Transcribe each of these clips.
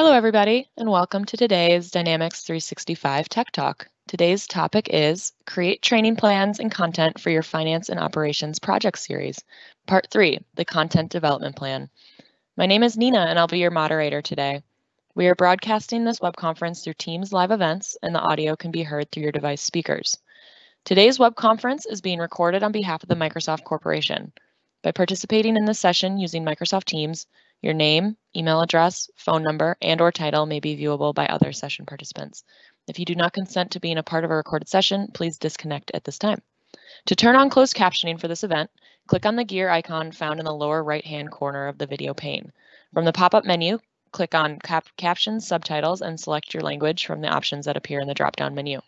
Hello, everybody, and welcome to today's Dynamics 365 Tech Talk. Today's topic is Create Training Plans and Content for Your Finance and Operations Project Series, Part 3, the Content Development Plan. My name is Nina, and I'll be your moderator today. We are broadcasting this web conference through Teams live events, and the audio can be heard through your device speakers. Today's web conference is being recorded on behalf of the Microsoft Corporation. By participating in this session using Microsoft Teams, your name, email address, phone number, and/or title may be viewable by other session participants. If you do not consent to being a part of a recorded session, please disconnect at this time. To turn on closed captioning for this event, click on the gear icon found in the lower right-hand corner of the video pane. From the pop-up menu, click on Captions, Subtitles, and select your language from the options that appear in the drop-down menu. If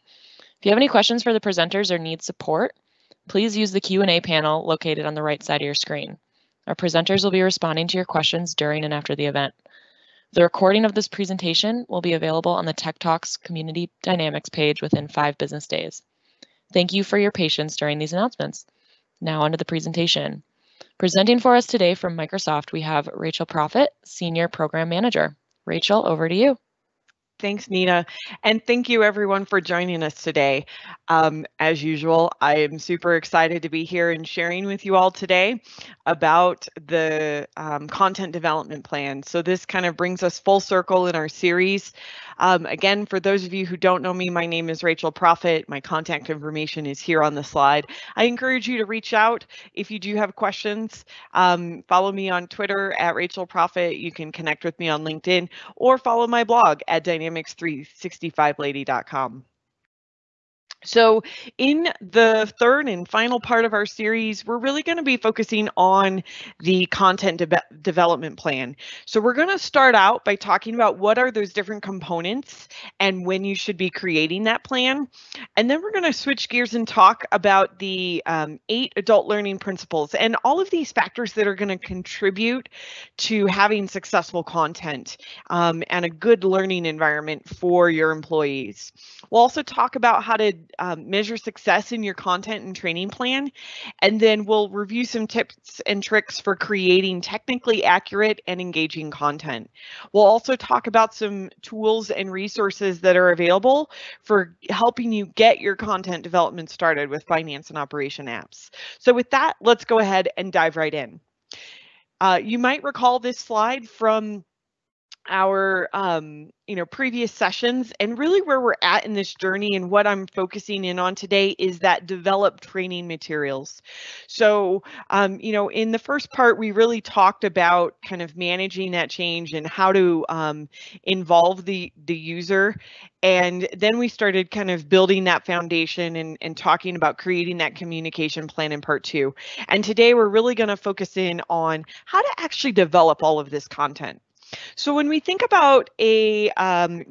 you have any questions for the presenters or need support, please use the Q&A panel located on the right side of your screen. Our presenters will be responding to your questions during and after the event. The recording of this presentation will be available on the Tech Talks Community Dynamics page within 5 business days. Thank you for your patience during these announcements. Now onto the presentation. Presenting for us today from Microsoft, we have Rachel Profitt, Senior Program Manager. Rachel, over to you. Thanks, Nina, and thank you everyone for joining us today. As usual, I am super excited to be here and sharing with you all today about the content development plan. So this kind of brings us full circle in our series. Again, for those of you who don't know me, my name is Rachel Profitt. My contact information is here on the slide. I encourage you to reach out if you do have questions. Follow me on Twitter at Rachel Profitt. You can connect with me on LinkedIn or follow my blog at Dynamics365lady.com. So in the third and final part of our series, we're really going to be focusing on the content development plan. So we're going to start out by talking about what are those different components and when you should be creating that plan. And then we're going to switch gears and talk about the 8 adult learning principles and all of these factors that are going to contribute to having successful content and a good learning environment for your employees. We'll also talk about how to measure success in your content and training plan, and then we'll review some tips and tricks for creating technically accurate and engaging content. We'll also talk about some tools and resources that are available for helping you get your content development started with finance and operation apps. So with that, let's go ahead and dive right in. You might recall this slide from our previous sessions, and really where we're at in this journey and what I'm focusing in on today is that develop training materials. So in the first part we really talked about kind of managing that change and how to involve the user, and then we started kind of building that foundation and talking about creating that communication plan in part 2. And today we're really going to focus in on how to actually develop all of this content. So when we think about a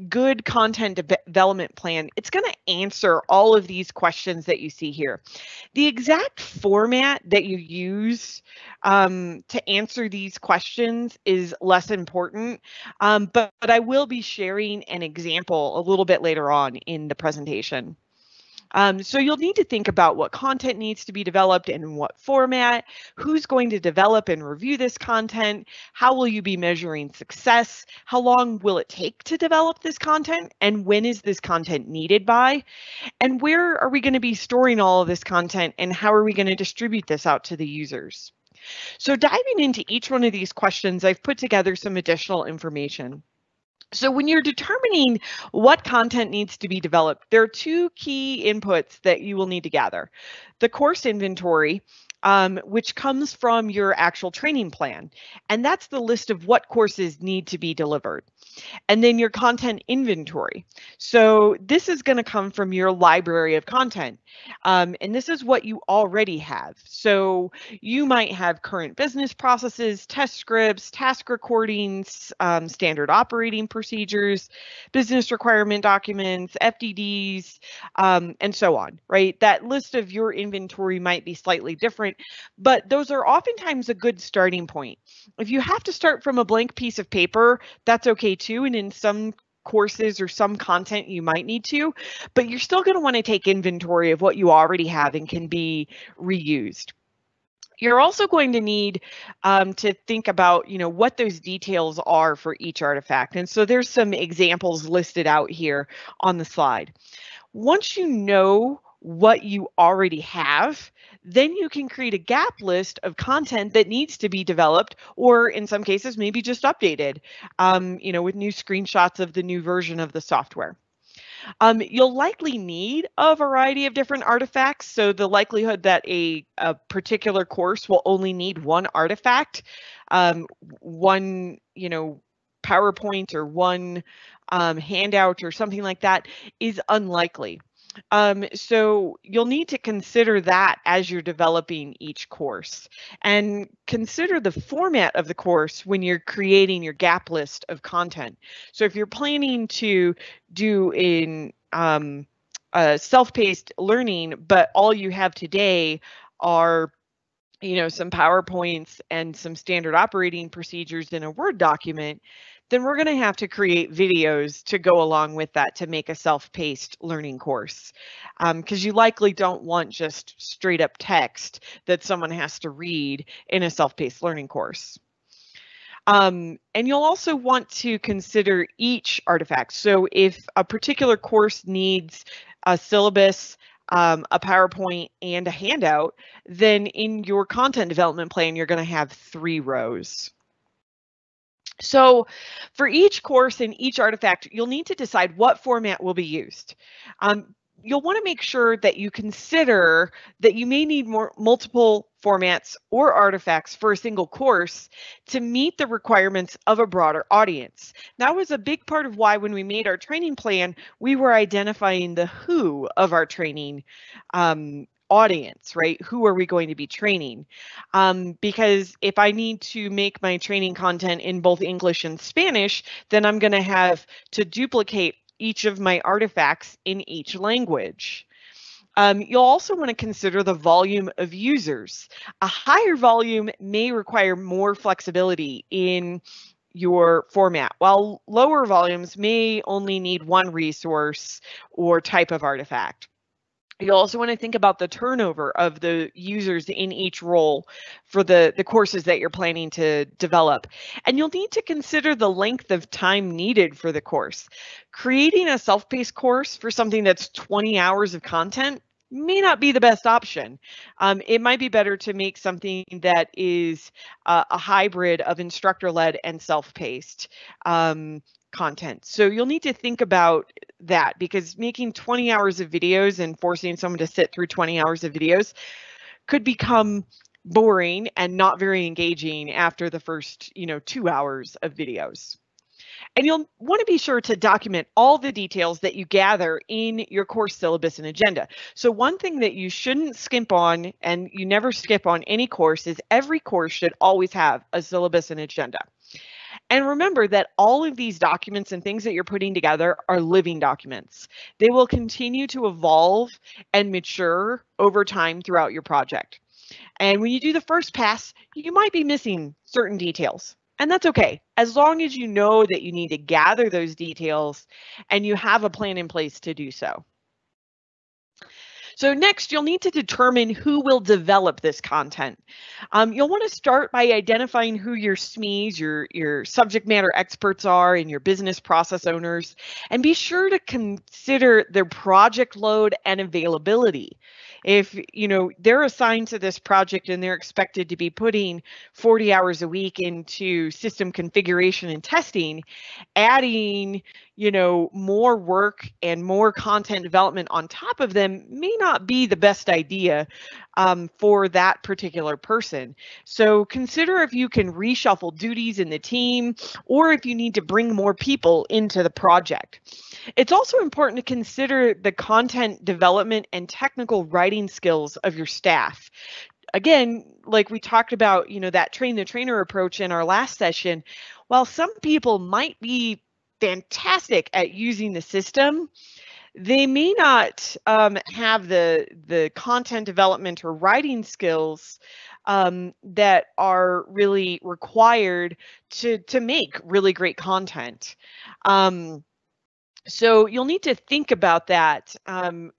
good content development plan, it's going to answer all of these questions that you see here. The exact format that you use to answer these questions is less important, but I will be sharing an example a little bit later on in the presentation. So you'll need to think about what content needs to be developed and in what format, who's going to develop and review this content, how will you be measuring success, how long will it take to develop this content, and when is this content needed by, and where are we going to be storing all of this content, and how are we going to distribute this out to the users. So diving into each one of these questions, I've put together some additional information. So when you're determining what content needs to be developed, there are 2 key inputs that you will need to gather. The course inventory, which comes from your actual training plan, and that's the list of what courses need to be delivered. And then your content inventory. So this is going to come from your library of content, and this is what you already have. So you might have current business processes, test scripts, task recordings, standard operating procedures, business requirement documents, FDDs, and so on, right? That list of your inventory might be slightly different, but those are oftentimes a good starting point. If you have to start from a blank piece of paper, that's okay too. And in some courses or some content you might need to, but you're still going to want to take inventory of what you already have and can be reused. You're also going to need to think about, what those details are for each artifact. And so there's some examples listed out here on the slide. Once you know what you already have, then you can create a gap list of content that needs to be developed, or in some cases, maybe just updated, with new screenshots of the new version of the software. You'll likely need a variety of different artifacts, so the likelihood that a particular course will only need one artifact, one PowerPoint or one handout or something like that is unlikely. So you'll need to consider that as you're developing each course, and consider the format of the course when you're creating your gap list of content. So if you're planning to do in self-paced learning, but all you have today are some PowerPoints and some standard operating procedures in a Word document, then we're going to have to create videos to go along with that to make a self-paced learning course, because you likely don't want just straight up text that someone has to read in a self-paced learning course. And you'll also want to consider each artifact. So if a particular course needs a syllabus, a PowerPoint, and a handout, then in your content development plan, you're going to have 3 rows. So for each course and each artifact, you'll need to decide what format will be used. You'll want to make sure that you consider that you may need multiple formats or artifacts for a single course to meet the requirements of a broader audience. That was a big part of why when we made our training plan, we were identifying the who of our training audience, right? Who are we going to be training? Because if I need to make my training content in both English and Spanish, then I'm going to have to duplicate each of my artifacts in each language. You'll also want to consider the volume of users. A higher volume may require more flexibility in your format, while lower volumes may only need one resource or type of artifact. You'll also want to think about the turnover of the users in each role for the courses that you're planning to develop. And you'll need to consider the length of time needed for the course. Creating a self-paced course for something that's 20 hours of content may not be the best option. It might be better to make something that is a hybrid of instructor-led and self-paced content. So you'll need to think about that, because making 20 hours of videos and forcing someone to sit through 20 hours of videos could become boring and not very engaging after the first, 2 hours of videos. And you'll want to be sure to document all the details that you gather in your course syllabus and agenda. So one thing that you shouldn't skimp on, and you never skip on any course, is every course should always have a syllabus and agenda. And remember that all of these documents and things that you're putting together are living documents. They will continue to evolve and mature over time throughout your project. And when you do the first pass, you might be missing certain details. And that's okay, as long as you know that you need to gather those details and you have a plan in place to do so. So next, you'll need to determine who will develop this content. You'll want to start by identifying who your SMEs, your subject matter experts are, and your business process owners, and be sure to consider their project load and availability. If they're assigned to this project and they're expected to be putting 40 hours a week into system configuration and testing, adding more work and more content development on top of them may not be the best idea for that particular person. So consider if you can reshuffle duties in the team, or if you need to bring more people into the project. It's also important to consider the content development and technical writing skills of your staff. Again, like we talked about, that train the trainer approach in our last session, while some people might be fantastic at using the system, they may not have the content development or writing skills that are really required to make really great content. So you'll need to think about that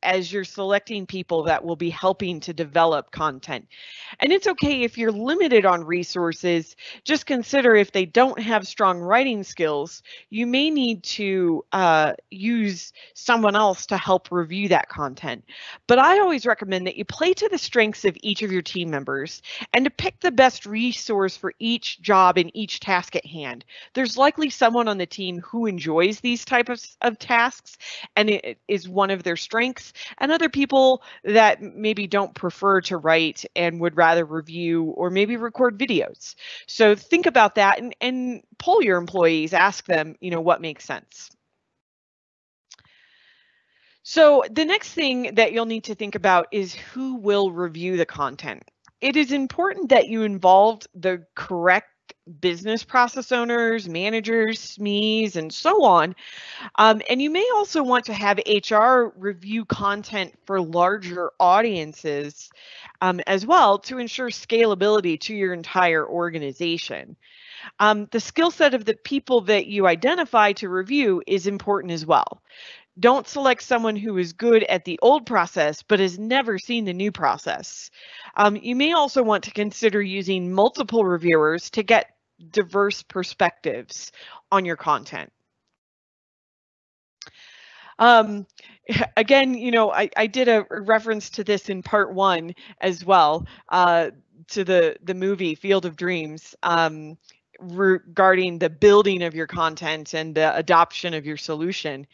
as you're selecting people that will be helping to develop content. And it's okay if you're limited on resources. Just consider if they don't have strong writing skills, you may need to use someone else to help review that content. But I always recommend that you play to the strengths of each of your team members and to pick the best resource for each job and each task at hand. There's likely someone on the team who enjoys these types of tasks and it is one of their strengths, and other people that maybe don't prefer to write and would rather review or maybe record videos. So think about that and poll your employees, ask them, you know, what makes sense. So the next thing that you'll need to think about is who will review the content. It is important that you involve the correct business process owners, managers, SMEs, and so on. And you may also want to have HR review content for larger audiences as well to ensure scalability to your entire organization. The skill set of the people that you identify to review is important as well. Don't select someone who is good at the old process but has never seen the new process. You may also want to consider using multiple reviewers to get diverse perspectives on your content. Again, you know, I did a reference to this in part one as well, to the movie Field of Dreams, regarding the building of your content and the adoption of your solution.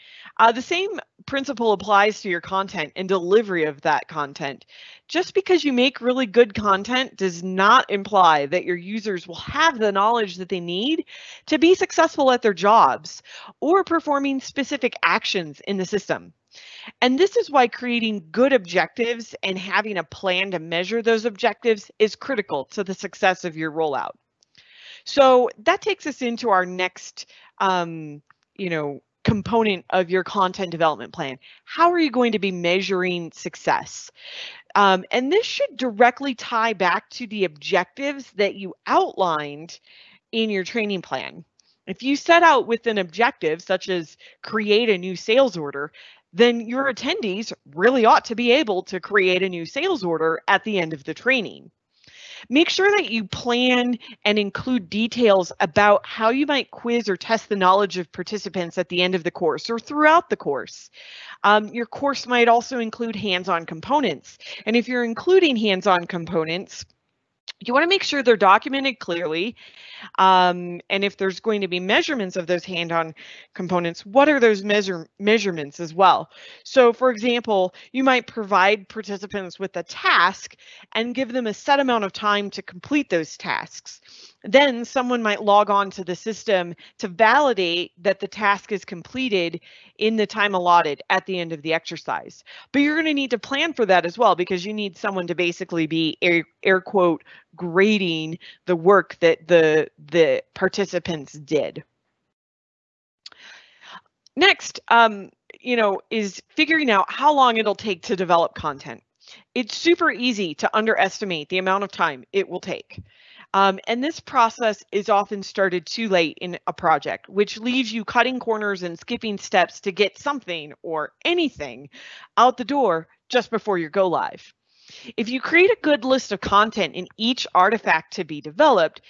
The same principle applies to your content and delivery of that content. Just because you make really good content does not imply that your users will have the knowledge that they need to be successful at their jobs or performing specific actions in the system. And this is why creating good objectives and having a plan to measure those objectives is critical to the success of your rollout. So that takes us into our next, you know, component of your content development plan. How are you going to be measuring success? And this should directly tie back to the objectives that you outlined in your training plan. If you set out with an objective, such as create a new sales order, then your attendees really ought to be able to create a new sales order at the end of the training. Make sure that you plan and include details about how you might quiz or test the knowledge of participants at the end of the course or throughout the course. Your course might also include hands-on components. And if you're including hands-on components, you want to make sure they're documented clearly. And if there's going to be measurements of those hand-on components, what are those measurements as well? So for example, you might provide participants with a task and give them a set amount of time to complete those tasks. Then someone might log on to the system to validate that the task is completed in the time allotted at the end of the exercise. But you're going to need to plan for that as well, because you need someone to basically be air quote grading the work that the participants did. Next, you know, is figuring out how long it'll take to develop content. It's super easy to underestimate the amount of time it will take. And this process is often started too late in a project, which leaves you cutting corners and skipping steps to get something or anything out the door just before your go live. If you create a good list of content in each artifact to be developed,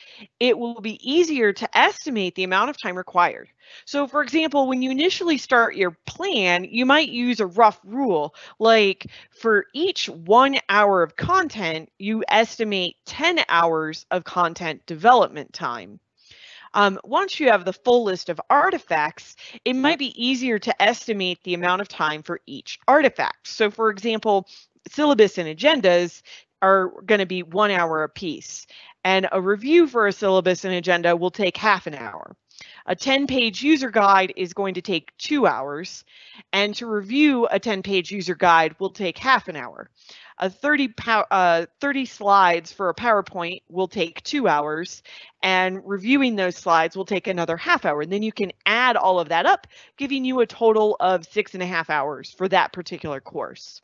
it will be easier to estimate the amount of time required. So for example, when you initially start your plan, you might use a rough rule, like for each 1 hour of content, you estimate 10 hours of content development time. Once you have the full list of artifacts, it might be easier to estimate the amount of time for each artifact. So for example, syllabus and agendas are going to be 1 hour apiece, and a review for a syllabus and agenda will take half an hour. A 10-page user guide is going to take 2 hours, and to review a 10-page user guide will take half an hour. A 30 slides for a PowerPoint will take 2 hours, and reviewing those slides will take another half hour. And then you can add all of that up, giving you a total of 6.5 hours for that particular course.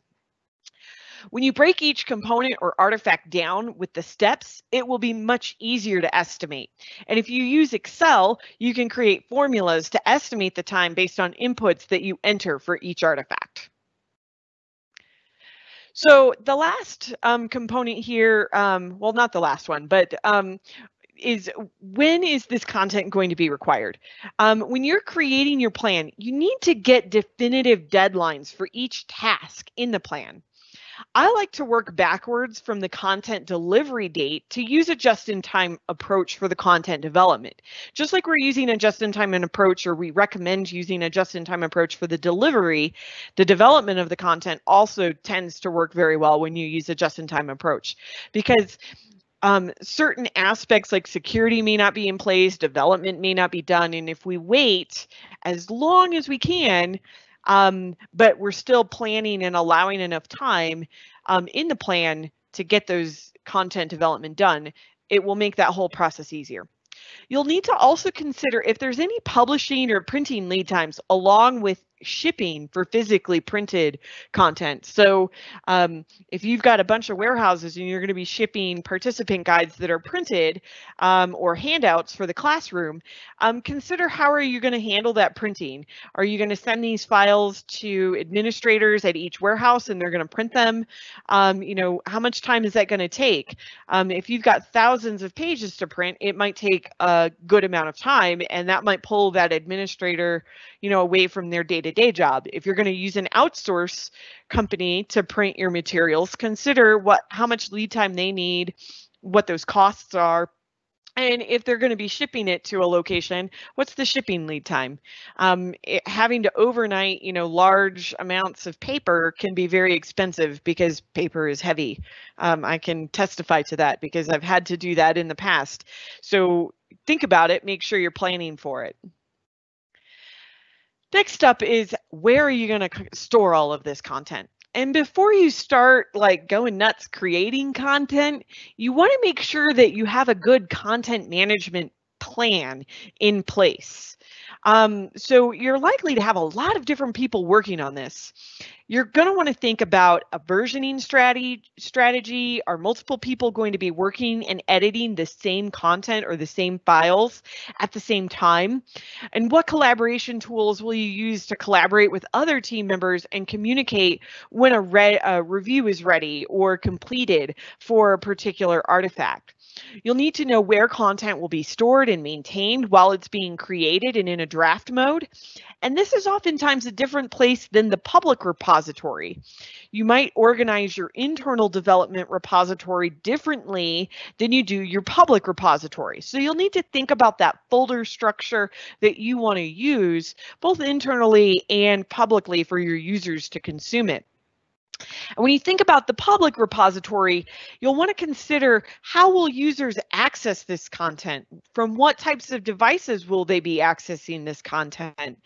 When you break each component or artifact down with the steps, it will be much easier to estimate. And if you use Excel, you can create formulas to estimate the time based on inputs that you enter for each artifact. So the last component here, well, not the last one, but is when is this content going to be required? When you're creating your plan, you need to get definitive deadlines for each task in the plan. I like to work backwards from the content delivery date to use a just-in-time approach for the content development. Just like we're using a just-in-time approach, or we recommend using a just-in-time approach for the delivery, the development of the content also tends to work very well when you use a just-in-time approach, because certain aspects like security may not be in place, development may not be done, and if we wait as long as we can, but we're still planning and allowing enough time in the plan to get those content development done, it will make that whole process easier. You'll need to also consider if there's any publishing or printing lead times along with shipping for physically printed content. So if you've got a bunch of warehouses and you're going to be shipping participant guides that are printed or handouts for the classroom, consider how are you going to handle that printing? Are you going to send these files to administrators at each warehouse and they're going to print them? You know, how much time is that going to take? If you've got thousands of pages to print, it might take a good amount of time, and that might pull that administrator, you know, away from their day-to-day job. If you're going to use an outsource company to print your materials, consider how much lead time they need, what those costs are, and if they're going to be shipping it to a location, what's the shipping lead time? Having to overnight, you know, large amounts of paper can be very expensive because paper is heavy. I can testify to that because I've had to do that in the past. So think about it, make sure you're planning for it. Next up is, where are you going to store all of this content? And before you start like going nuts creating content, you want to make sure that you have a good content management plan in place. So you're likely to have a lot of different people working on this. You're going to want to think about a versioning strategy. Are multiple people going to be working and editing the same content or the same files at the same time? And what collaboration tools will you use to collaborate with other team members and communicate when a review is ready or completed for a particular artifact? You'll need to know where content will be stored and maintained while it's being created and in a draft mode. And this is oftentimes a different place than the public repository. You might organize your internal development repository differently than you do your public repository. So you'll need to think about that folder structure that you want to use both internally and publicly for your users to consume it. And when you think about the public repository, you'll want to consider how will users access this content? From what types of devices will they be accessing this content?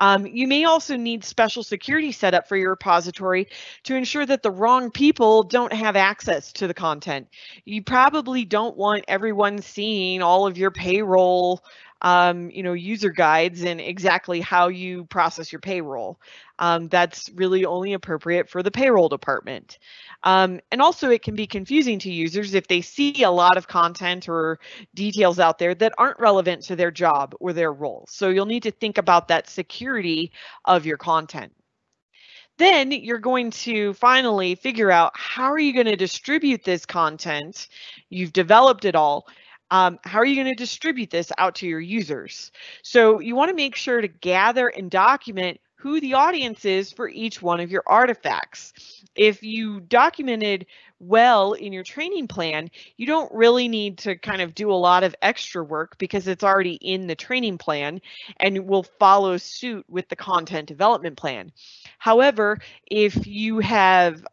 You may also need special security set up for your repository to ensure that the wrong people don't have access to the content. You probably don't want everyone seeing all of your payroll, you know, user guides and exactly how you process your payroll. That's really only appropriate for the payroll department. And also it can be confusing to users if they see a lot of content or details out there that aren't relevant to their job or their role. So you'll need to think about that security of your content. Then you're going to finally figure out how are you going to distribute this content. You've developed it all. How are you going to distribute this out to your users? So you want to make sure to gather and document who the audience is for each one of your artifacts. If you documented well in your training plan, you don't really need to kind of do a lot of extra work because it's already in the training plan and will follow suit with the content development plan. However, if you have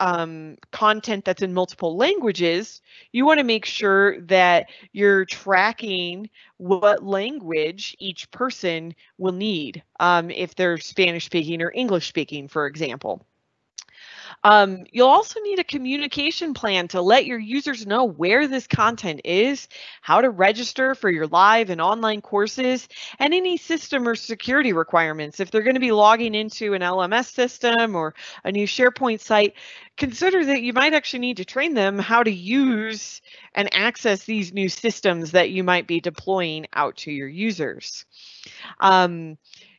content that's in multiple languages, you want to make sure that you're tracking what language each person will need, if they're Spanish speaking or English speaking, for example. You'll also need a communication plan to let your users know where this content is, how to register for your live and online courses, and any system or security requirements. If they're going to be logging into an LMS system or a new SharePoint site, consider that you might actually need to train them how to use and access these new systems that you might be deploying out to your users.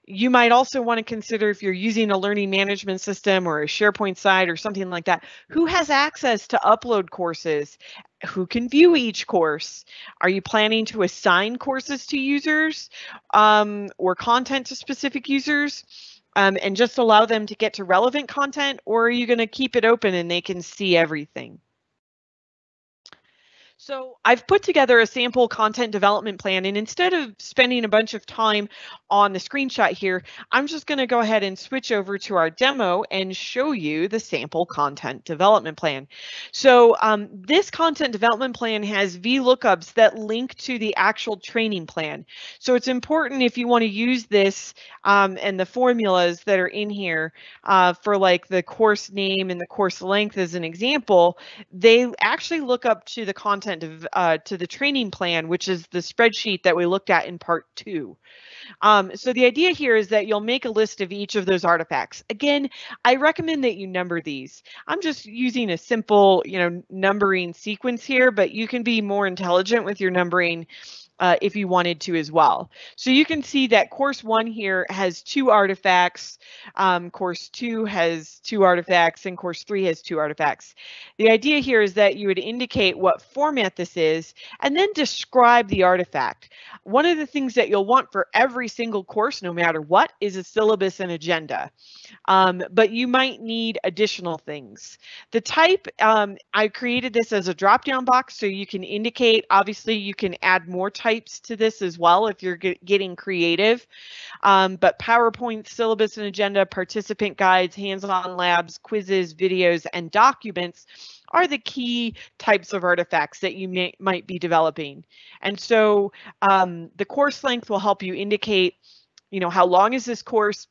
You might also want to consider, if you're using a learning management system or a SharePoint site or something like that, who has access to upload courses? Who can view each course? Are you planning to assign courses to users or content to specific users and just allow them to get to relevant content? Or are you going to keep it open and they can see everything? So I've put together a sample content development plan, and instead of spending a bunch of time on the screenshot here, I'm just going to go ahead and switch over to our demo and show you the sample content development plan. So this content development plan has VLOOKUPs that link to the actual training plan. So it's important, if you want to use this and the formulas that are in here for like the course name and the course length as an example, they actually look up to the content to the training plan, which is the spreadsheet that we looked at in part 2. So the idea here is that you'll make a list of each of those artifacts. Again, I recommend that you number these. I'm just using a simple, numbering sequence here, but you can be more intelligent with your numbering if you wanted to as well. So you can see that course 1 here has 2 artifacts, course 2 has 2 artifacts, and course 3 has 2 artifacts. The idea here is that you would indicate what format this is and then describe the artifact. One of the things that you'll want for every single course, no matter what, is a syllabus and agenda, but you might need additional things. The type, I created this as a drop-down box, so you can indicate, obviously you can add more types to this as well if you're getting creative, but PowerPoint, syllabus and agenda, participant guides, hands-on labs, quizzes, videos, and documents are the key types of artifacts that you might be developing. And so the course length will help you indicate, how long is this course?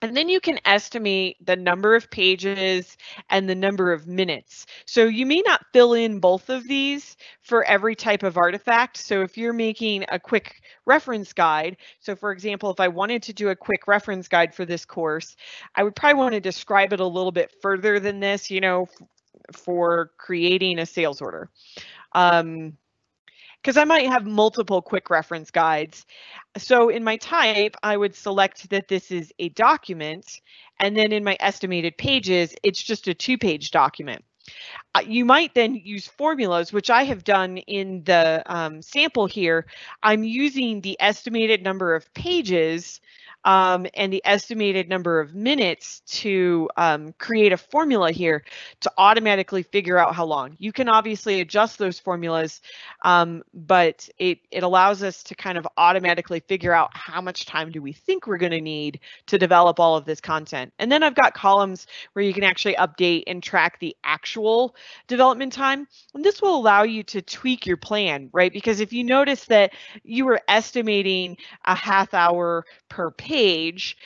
And then you can estimate the number of pages and the number of minutes. So you may not fill in both of these for every type of artifact. So if you're making a quick reference guide, so for example, if I wanted to do a quick reference guide for this course, I would probably want to describe it a little bit further than this, for creating a sales order. Because I might have multiple quick reference guides. So in my type, I would select that this is a document, and then in my estimated pages, it's just a 2-page document. You might then use formulas, which I have done in the sample here. I'm using the estimated number of pages and the estimated number of minutes to create a formula here to automatically figure out how long. You can obviously adjust those formulas, but it allows us to kind of automatically figure out how much time do we think we're going to need to develop all of this content. And then I've got columns where you can actually update and track the actual development time. And this will allow you to tweak your plan, right? Because if you notice that you were estimating a half hour per page,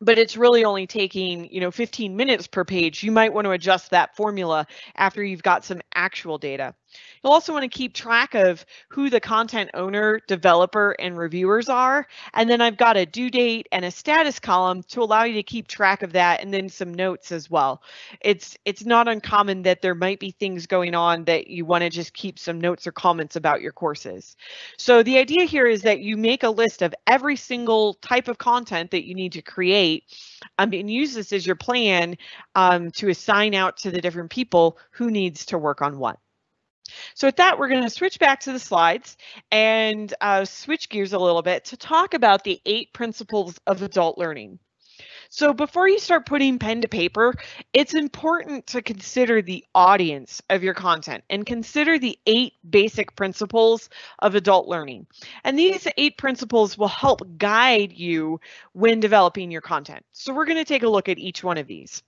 but it's really only taking 15 minutes per page, you might want to adjust that formula after you've got some actual data. You'll also want to keep track of who the content owner, developer, and reviewers are. And then I've got a due date and a status column to allow you to keep track of that, and then some notes as well. It's not uncommon that there might be things going on that you want to just keep some notes or comments about your courses. So the idea here is that you make a list of every single type of content that you need to create and use this as your plan to assign out to the different people who needs to work on what. So with that, we're going to switch back to the slides and switch gears a little bit to talk about the 8 principles of adult learning. So before you start putting pen to paper, it's important to consider the audience of your content and consider the 8 basic principles of adult learning. And these 8 principles will help guide you when developing your content. So we're going to take a look at each one of these.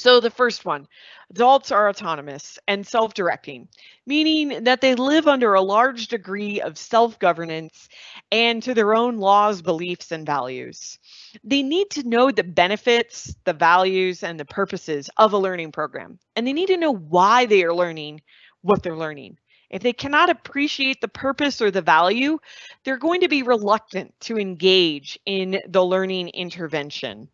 So the first one, adults are autonomous and self-directing, meaning that they live under a large degree of self-governance and to their own laws, beliefs, and values. They need to know the benefits, the values, and the purposes of a learning program, and they need to know why they are learning what they're learning. If they cannot appreciate the purpose or the value, they're going to be reluctant to engage in the learning intervention.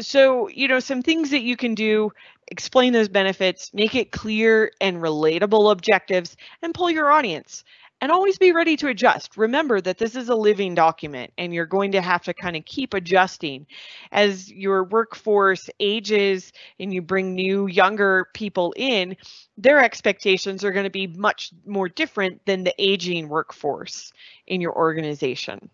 So, you know, some things that you can do: explain those benefits, make it clear and relatable objectives, and pull your audience. And always be ready to adjust. Remember that this is a living document and you're going to have to kind of keep adjusting as your workforce ages and you bring new, younger people in. Their expectations are going to be much more different than the aging workforce in your organization.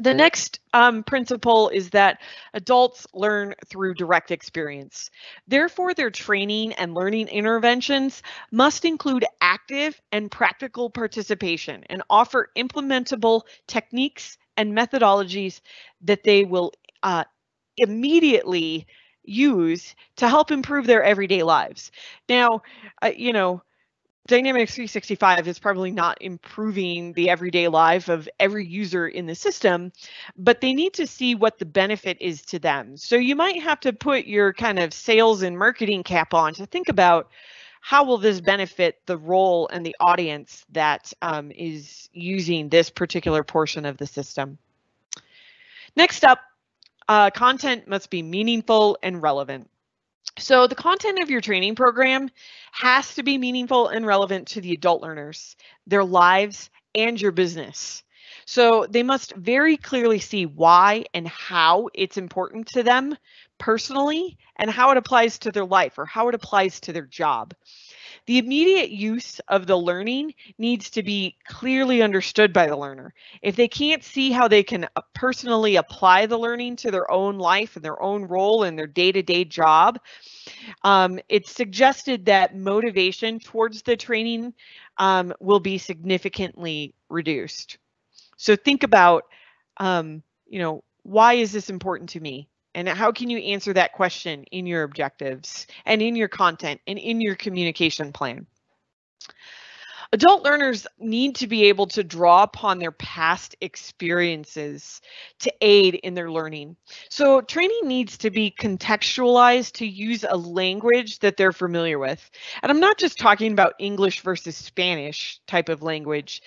The next principle is that adults learn through direct experience. Therefore, their training and learning interventions must include active and practical participation and offer implementable techniques and methodologies that they will immediately use to help improve their everyday lives. Now, you know, Dynamics 365 is probably not improving the everyday life of every user in the system, but they need to see what the benefit is to them. So you might have to put your kind of sales and marketing cap on to think about how will this benefit the role and the audience that is using this particular portion of the system. Next up, content must be meaningful and relevant. So the content of your training program has to be meaningful and relevant to the adult learners, their lives, and your business. So they must very clearly see why and how it's important to them personally and how it applies to their life or how it applies to their job. The immediate use of the learning needs to be clearly understood by the learner. If they can't see how they can personally apply the learning to their own life and their own role in their day-to-day job, it's suggested that motivation towards the training will be significantly reduced. So think about, you know, why is this important to me? And how can you answer that question in your objectives and in your content and in your communication plan? Adult learners need to be able to draw upon their past experiences to aid in their learning. So training needs to be contextualized to use a language that they're familiar with. And I'm not just talking about English versus Spanish type of language.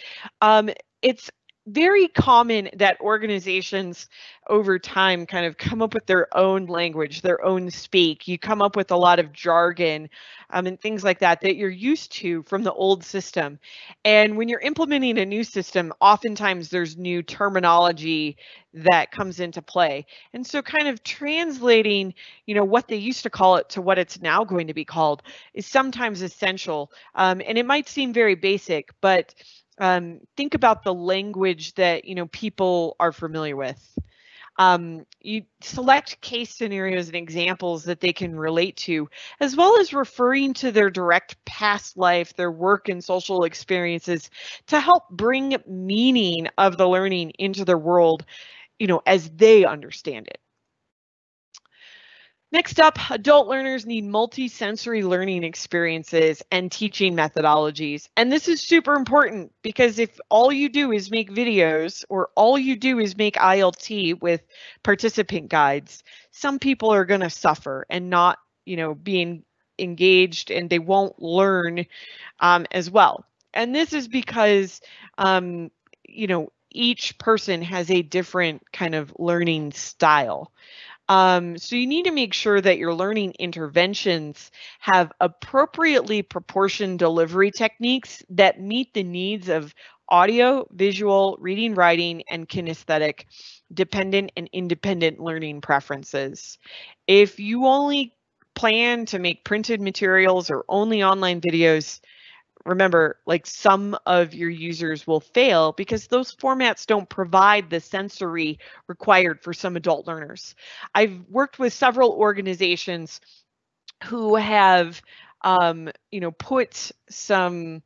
It's very common that organizations over time kind of come up with their own language, their own speak. You come up with a lot of jargon and things like that that you're used to from the old system. And when you're implementing a new system, oftentimes there's new terminology that comes into play. And so kind of translating, you know, what they used to call it to what it's now going to be called is sometimes essential. And it might seem very basic, but think about the language that, you know, people are familiar with. You select case scenarios and examples that they can relate to, as well as referring to their direct past life, their work and social experiences to help bring meaning of the learning into their world, you know, as they understand it. Next up, adult learners need multi-sensory learning experiences and teaching methodologies. And this is super important because if all you do is make videos or all you do is make ILT with participant guides, some people are going to suffer and not, you know, be engaged and they won't learn as well. And this is because, you know, each person has a different kind of learning style. So you need to make sure that your learning interventions have appropriately proportioned delivery techniques that meet the needs of audio, visual, reading, writing, and kinesthetic, dependent and independent learning preferences. If you only plan to make printed materials or only online videos, remember, like, some of your users will fail because those formats don't provide the sensory required for some adult learners. I've worked with several organizations who have, you know, put some,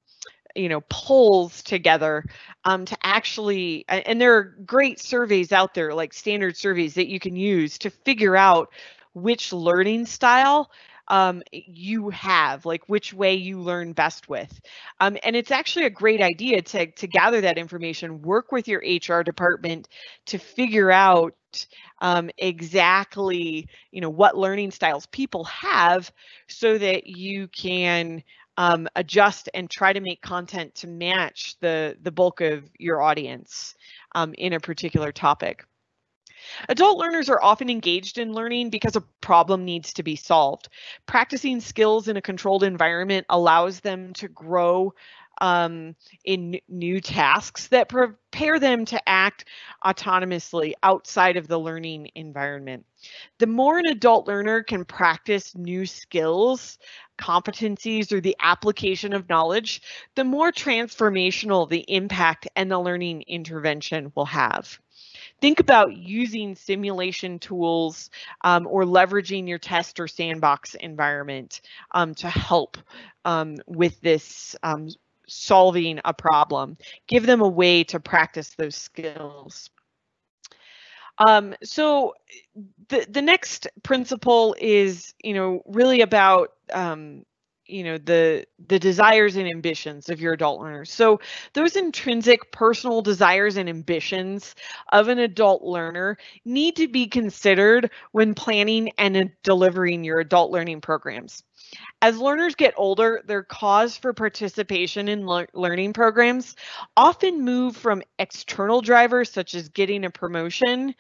you know, polls together to actually, and there are great surveys out there, like standard surveys that you can use to figure out which learning style you have, like which way you learn best with. And it's actually a great idea to gather that information, work with your HR department to figure out exactly, what learning styles people have so that you can adjust and try to make content to match the bulk of your audience in a particular topic. Adult learners are often engaged in learning because a problem needs to be solved. Practicing skills in a controlled environment allows them to grow in new tasks that prepare them to act autonomously outside of the learning environment. The more an adult learner can practice new skills, competencies, or the application of knowledge, the more transformational the impact and the learning intervention will have. Think about using simulation tools or leveraging your test or sandbox environment to help with this solving a problem. Give them a way to practice those skills. So the next principle is, really about the desires and ambitions of your adult learners. So those intrinsic personal desires and ambitions of an adult learner need to be considered when planning and delivering your adult learning programs. As learners get older, their cause for participation in learning programs often move from external drivers, such as getting a promotion,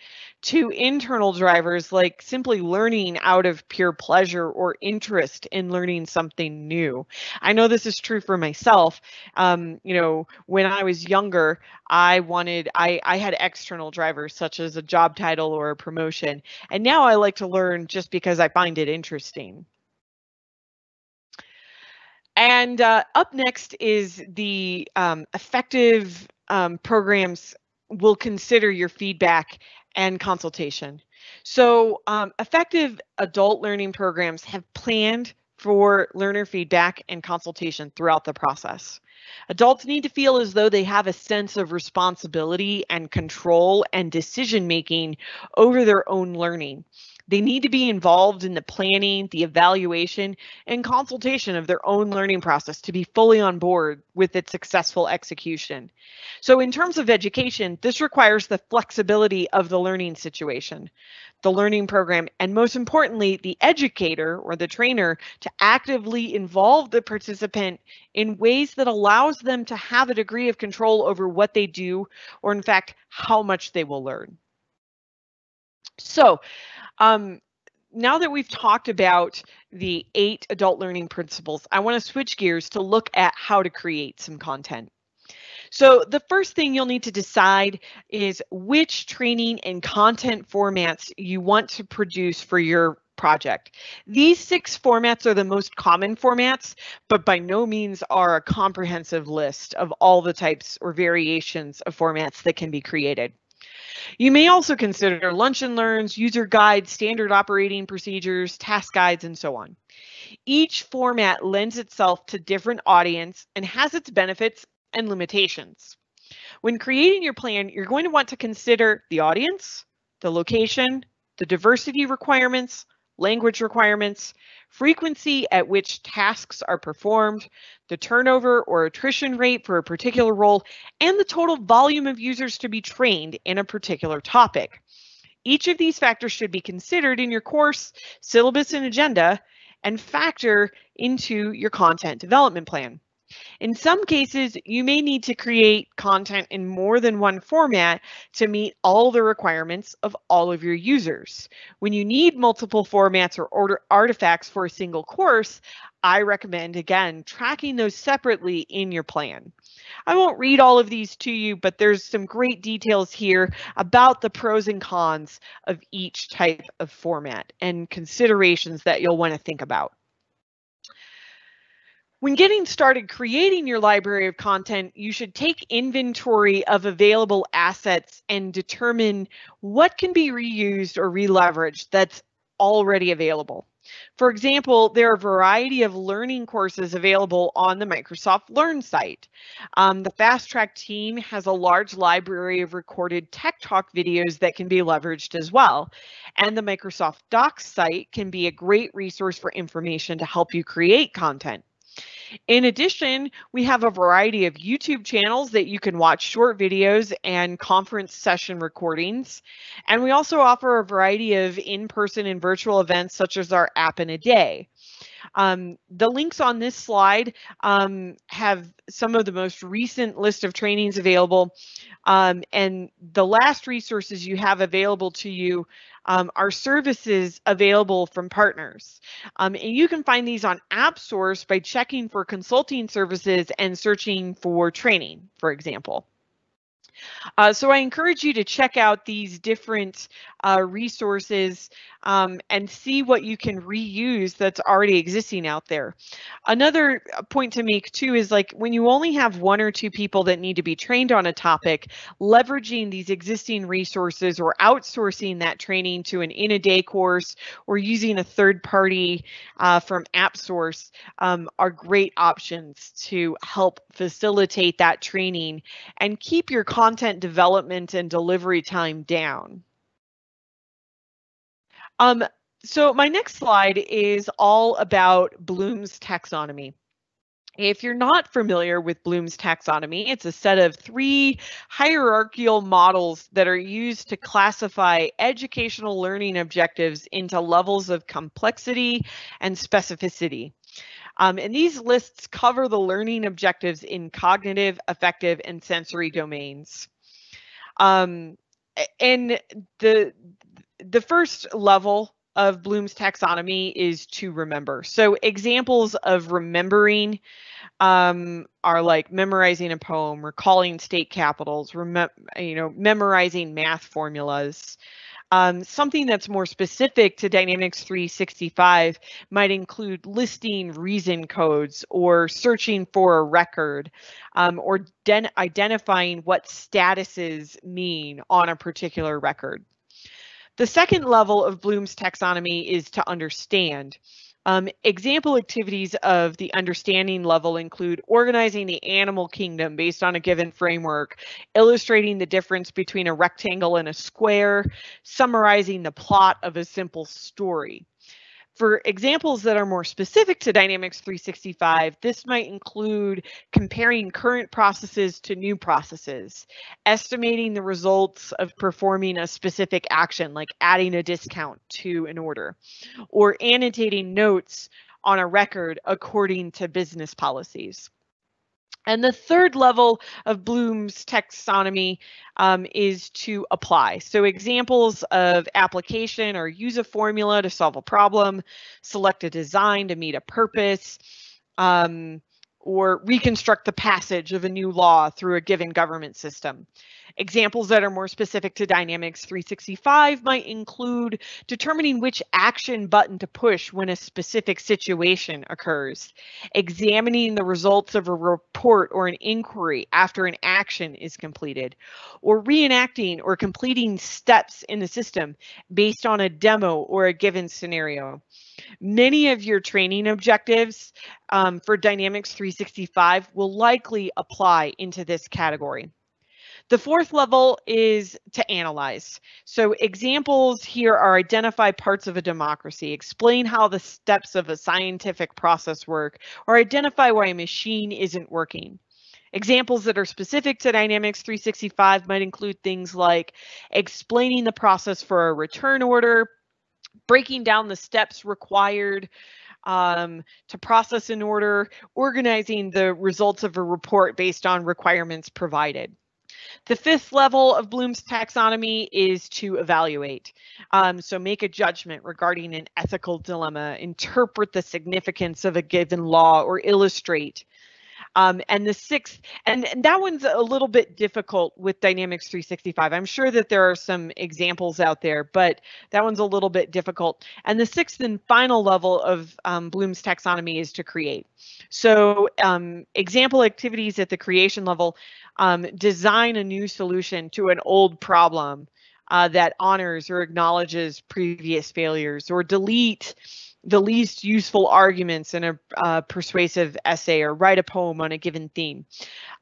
to internal drivers like simply learning out of pure pleasure or interest in learning something new. I know this is true for myself. When I was younger, I had external drivers such as a job title or a promotion, and now I like to learn just because I find it interesting. And up next is the effective programs will consider your feedback and consultation. So effective adult learning programs have planned for learner feedback and consultation throughout the process. Adults need to feel as though they have a sense of responsibility and control and decision-making over their own learning. They need to be involved in the planning, the evaluation, and consultation of their own learning process to be fully on board with its successful execution. So in terms of education, this requires the flexibility of the learning situation, the learning program, and most importantly, the educator or the trainer to actively involve the participant in ways that allows them to have a degree of control over what they do, or in fact, how much they will learn. So now that we've talked about the 8 adult learning principles, I want to switch gears to look at how to create some content. So the first thing you'll need to decide is which training and content formats you want to produce for your project. These 6 formats are the most common formats, but by no means are a comprehensive list of all the types or variations of formats that can be created. You may also consider lunch and learns, user guides, standard operating procedures, task guides, and so on. Each format lends itself to different audience and has its benefits and limitations. When creating your plan, you're going to want to consider the audience, the location, the diversity requirements, language requirements, frequency at which tasks are performed, the turnover or attrition rate for a particular role, and the total volume of users to be trained in a particular topic. Each of these factors should be considered in your course, syllabus, and agenda, and factor into your content development plan. In some cases, you may need to create content in more than one format to meet all the requirements of all of your users. When you need multiple formats or order artifacts for a single course, I recommend, again, tracking those separately in your plan. I won't read all of these to you, but there's some great details here about the pros and cons of each type of format and considerations that you'll want to think about. When getting started creating your library of content, you should take inventory of available assets and determine what can be reused or re-leveraged that's already available. For example, there are a variety of learning courses available on the Microsoft Learn site. The Fast Track team has a large library of recorded Tech Talk videos that can be leveraged as well. And the Microsoft Docs site can be a great resource for information to help you create content. In addition, we have a variety of YouTube channels that you can watch short videos and conference session recordings. And we also offer a variety of in-person and virtual events such as our App in a Day. The links on this slide have some of the most recent list of trainings available. And the last resources you have available to you are services available from partners. And you can find these on AppSource by checking for consulting services and searching for training, for example. So I encourage you to check out these different resources and see what you can reuse that's already existing out there. Another point to make too is, like, when you only have one or two people that need to be trained on a topic, leveraging these existing resources or outsourcing that training to an in-a-day course or using a third party from AppSource are great options to help facilitate that training and keep your content development and delivery time down. So my next slide is all about Bloom's taxonomy. If you're not familiar with Bloom's taxonomy, it's a set of three hierarchical models that are used to classify educational learning objectives into levels of complexity and specificity. And these lists cover the learning objectives in cognitive, affective, and sensory domains. And the first level of Bloom's taxonomy is to remember. So examples of remembering are like memorizing a poem, recalling state capitals, memorizing math formulas. Something that's more specific to Dynamics 365 might include listing reason codes or searching for a record or identifying what statuses mean on a particular record. The second level of Bloom's taxonomy is to understand. Example activities of the understanding level include organizing the animal kingdom based on a given framework, illustrating the difference between a rectangle and a square, summarizing the plot of a simple story. For examples that are more specific to Dynamics 365, this might include comparing current processes to new processes, estimating the results of performing a specific action, like adding a discount to an order, or annotating notes on a record according to business policies. And the third level of Bloom's taxonomy is to apply. So examples of application are use a formula to solve a problem, select a design to meet a purpose, or reconstruct the passage of a new law through a given government system. Examples that are more specific to Dynamics 365 might include determining which action button to push when a specific situation occurs, examining the results of a report or an inquiry after an action is completed, or reenacting or completing steps in the system based on a demo or a given scenario. Many of your training objectives for Dynamics 365 will likely apply into this category. The fourth level is to analyze. So examples here are identify parts of a democracy, explain how the steps of a scientific process work, or identify why a machine isn't working. Examples that are specific to Dynamics 365 might include things like explaining the process for a return order, breaking down the steps required to process an order, organizing the results of a report based on requirements provided. The fifth level of Bloom's taxonomy is to evaluate. So make a judgment regarding an ethical dilemma, interpret the significance of a given law, or illustrate. And the sixth, and that one's a little bit difficult with Dynamics 365. I'm sure that there are some examples out there, but that one's a little bit difficult. And the sixth and final level of Bloom's taxonomy is to create. So example activities at the creation level, design a new solution to an old problem that honors or acknowledges previous failures, or delete the least useful arguments in a persuasive essay, or write a poem on a given theme.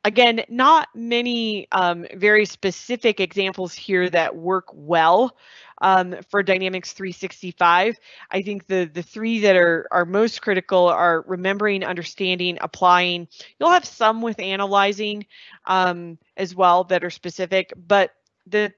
Again, not many very specific examples here that work well for Dynamics 365. I think the three that are most critical are remembering, understanding, applying. You'll have some with analyzing as well that are specific, but the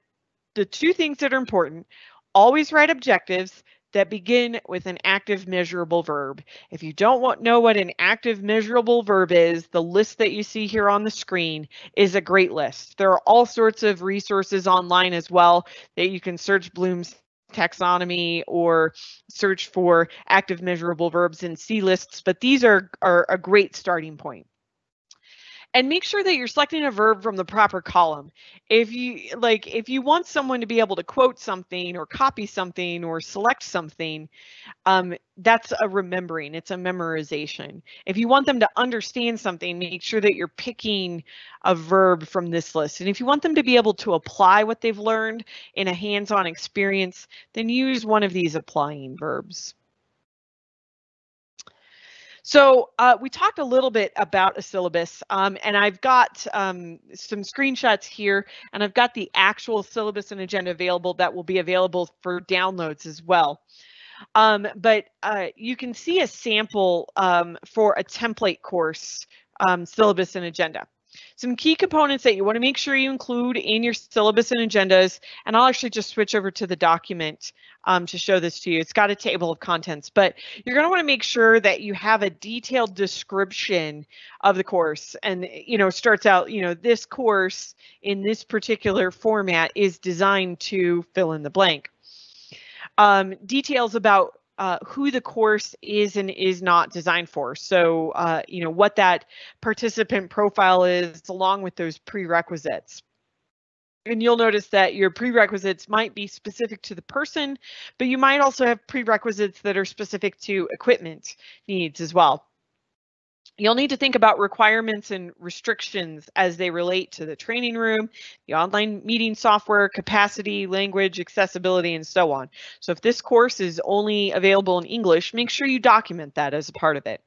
two things that are important: always write objectives that begin with an active measurable verb. If you don't know what an active measurable verb is, the list that you see here on the screen is a great list. There are all sorts of resources online as well that you can search Bloom's taxonomy or search for active measurable verbs and see lists, but these are a great starting point. And make sure that you're selecting a verb from the proper column. If you want someone to be able to quote something or copy something or select something, that's a remembering, it's a memorization. If you want them to understand something, make sure that you're picking a verb from this list. And if you want them to be able to apply what they've learned in a hands-on experience, then use one of these applying verbs. So we talked a little bit about a syllabus, and I've got some screenshots here, and I've got the actual syllabus and agenda available that will be available for downloads as well. But you can see a sample for a template course syllabus and agenda. Some key components that you want to make sure you include in your syllabus and agendas, and I'll actually just switch over to the document to show this to you. It's got a table of contents, but you're going to want to make sure that you have a detailed description of the course, and starts out, this course in this particular format is designed to fill in the blank. Details about who the course is and is not designed for. So, what that participant profile is, along with those prerequisites. And you'll notice that your prerequisites might be specific to the person, but you might also have prerequisites that are specific to equipment needs as well. You'll need to think about requirements and restrictions as they relate to the training room, the online meeting software, capacity, language, accessibility, and so on. So if this course is only available in English, make sure you document that as a part of it.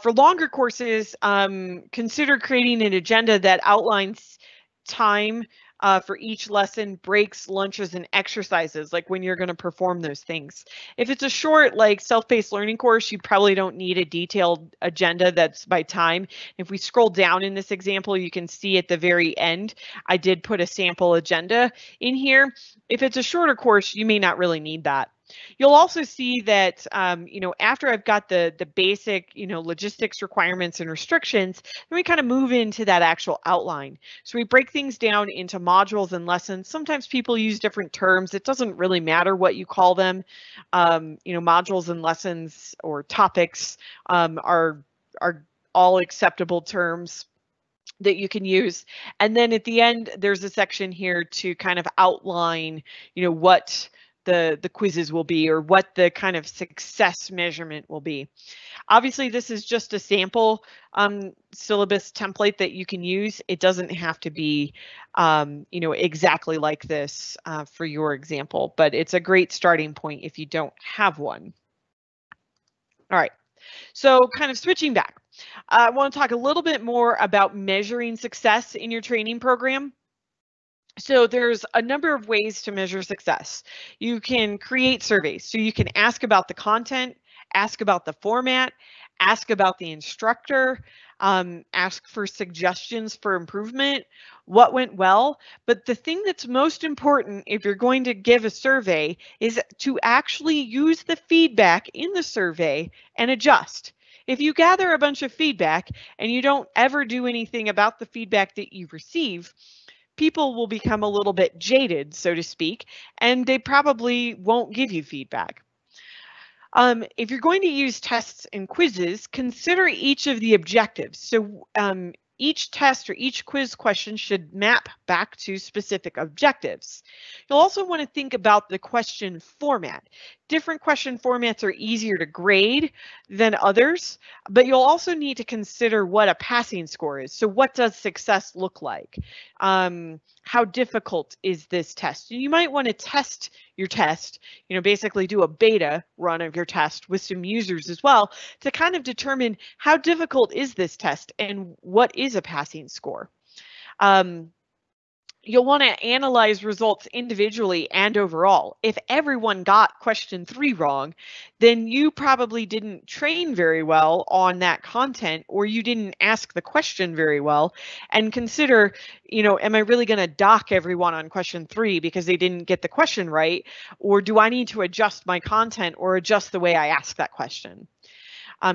For longer courses, consider creating an agenda that outlines time for each lesson, breaks, lunches, and exercises, like when you're going to perform those things. If it's a short, like self-paced learning course, you probably don't need a detailed agenda that's by time. If we scroll down in this example, you can see at the very end, I did put a sample agenda in here. If it's a shorter course, you may not really need that. You'll also see that, after I've got the basic, logistics requirements and restrictions, then we kind of move into that actual outline. So we break things down into modules and lessons. Sometimes people use different terms. It doesn't really matter what you call them. Modules and lessons or topics are all acceptable terms that you can use. And then at the end, there's a section here to kind of outline, what the quizzes will be, or what the kind of success measurement will be. Obviously, this is just a sample syllabus template that you can use. It doesn't have to be, exactly like this for your example, but it's a great starting point if you don't have one. All right, so kind of switching back, I want to talk a little bit more about measuring success in your training program. So there's a number of ways to measure success. You can create surveys, so you can ask about the content, ask about the format, ask about the instructor, ask for suggestions for improvement, what went well. But the thing that's most important if you're going to give a survey is to actually use the feedback in the survey and adjust. If you gather a bunch of feedback and you don't ever do anything about the feedback that you receive, people will become a little bit jaded, so to speak, and they probably won't give you feedback. If you're going to use tests and quizzes, consider each of the objectives. So each test or each quiz question should map back to specific objectives. You'll also want to think about the question format. Different question formats are easier to grade than others, but you'll also need to consider what a passing score is. So what does success look like? How difficult is this test? You might want to test your test, you know, basically do a beta run of your test with some users as well to kind of determine how difficult is this test and what is a passing score. You'll want to analyze results individually and overall. If everyone got question 3 wrong, then you probably didn't train very well on that content, or you didn't ask the question very well. And consider, you know, am I really going to dock everyone on question 3 because they didn't get the question right? Or do I need to adjust my content or adjust the way I ask that question?